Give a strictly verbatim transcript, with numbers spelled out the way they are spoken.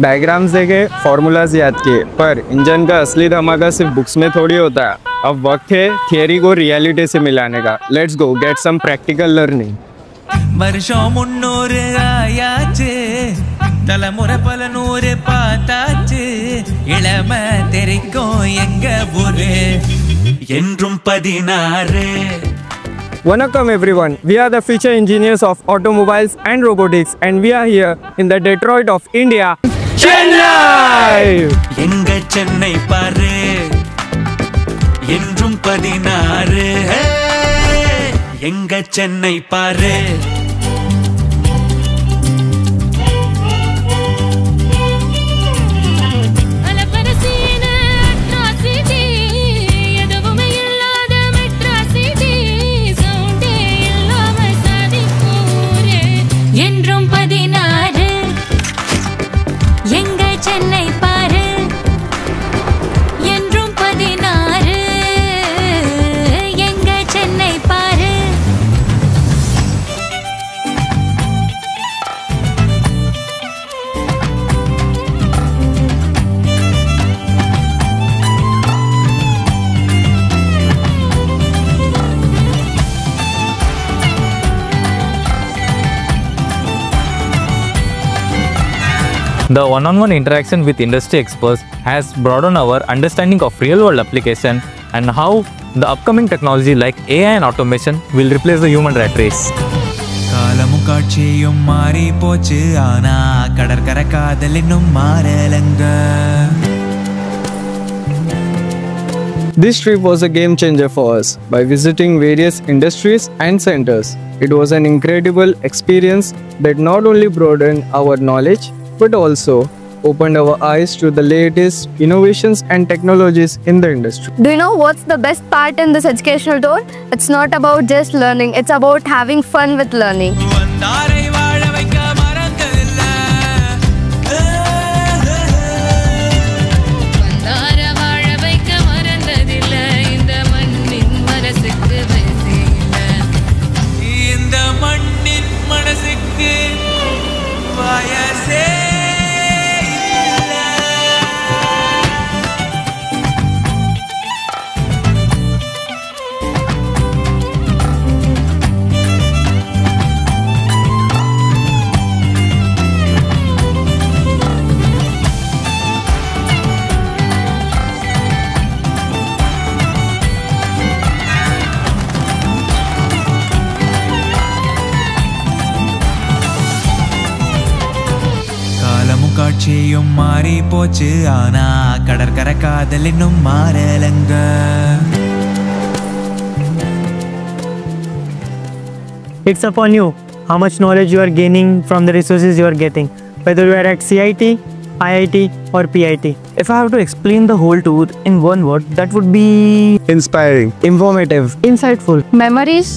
Diagram से के formulas याद किए, पर इंजन का असली धमाका सिर्फ बुक्स में थोड़ी होता है। अब वक्त है थियरी को रियलिटी से मिलाने का। Let's go get some practical learning. வருஷம் முன்னூறு ஆயாச்சு, தலைமுறை பல நூறு பார்த்தாச்சு, இளமை தெரிக்கும் எங்க ஊரு என்றும் பதினாறு. Welcome everyone, we are the future engineers of automobiles and robotics and we are here in the Detroit of India, Chennai. எங்க சென்னை பாரு என்றும் பதினாறு, எங்க சென்னை பாரு. The one-on-one interaction with industry experts has broadened our understanding of real-world application and how the upcoming technology like A I and automation will replace the human rat race. காலமும் காட்சியும் மாறி போச்சு, ஆனா கடற்கரை காதல் இன்னும் மாறலங்க. This trip was a game changer for us. By visiting various industries and centers, it was an incredible experience that not only broadened our knowledge but also opened our eyes to the latest innovations and technologies in the industry. Do you know what's the best part in this educational tour? It's not about just learning, it's about having fun with learning. காட்சியும் மாறி போச்சு, ஆனா கடற்கரை காதல் இன்னும் மாறலங்க. It's upon you how much knowledge you are gaining from the resources you are getting, whether you are at C I T, I I T or P I T. If I have to explain the whole tour in one word, that would be inspiring, informative, insightful, memories.